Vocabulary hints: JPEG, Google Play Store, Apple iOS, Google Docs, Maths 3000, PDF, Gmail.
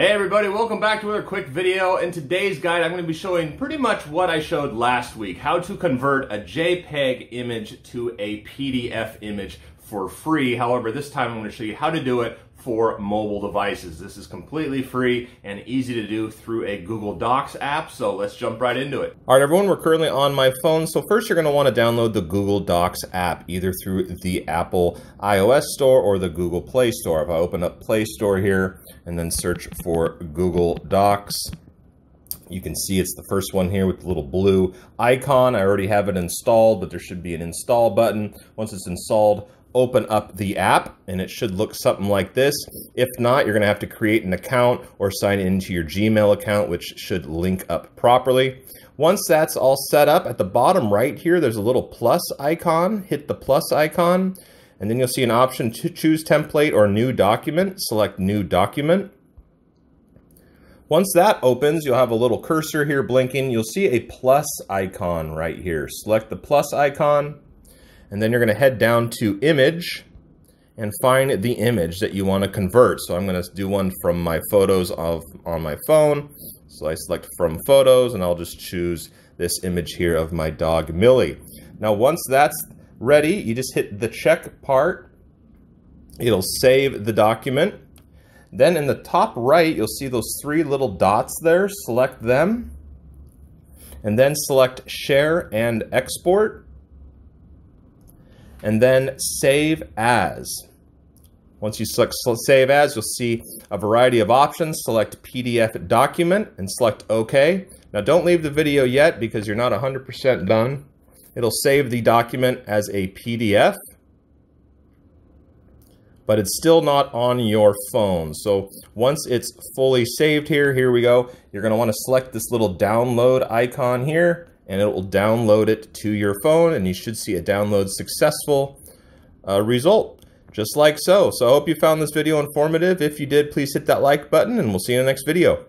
Hey everybody, welcome back to another quick video. In today's guide, I'm going to be showing pretty much what I showed last week, how to convert a JPEG image to a PDF image for free. However, this time I'm going to show you how to do it for mobile devices. This is completely free and easy to do through a Google Docs app, so let's jump right into it. All right, everyone, we're currently on my phone, so first you're gonna wanna download the Google Docs app, either through the Apple iOS store or the Google Play Store. If I open up Play Store here and then search for Google Docs, you can see it's the first one here with the little blue icon. I already have it installed, but there should be an install button. Once it's installed, open up the app and it should look something like this. If not, you're gonna have to create an account or sign into your Gmail account, which should link up properly. Once that's all set up, at the bottom right here, there's a little plus icon. Hit the plus icon and then you'll see an option to choose template or new document. Select new document. Once that opens, you'll have a little cursor here blinking. You'll see a plus icon right here. Select the plus icon. And then you're going to head down to image and find the image that you want to convert. So I'm going to do one from my photos on my phone. So I select from photos and I'll just choose this image here of my dog Millie. Now once that's ready, you just hit the check part. It'll save the document. Then in the top right, you'll see those three little dots there. Select them and then select share and export. And then save as. Once you select save as, you'll see a variety of options. Select PDF document and select OK. Now don't leave the video yet because you're not 100% done. It'll save the document as a PDF, but it's still not on your phone. So once it's fully saved here we go, you're gonna wanna select this little download icon here, and it will download it to your phone, and you should see a download successful result, just like so. So I hope you found this video informative. If you did, please hit that like button, and we'll see you in the next video.